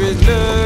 is love.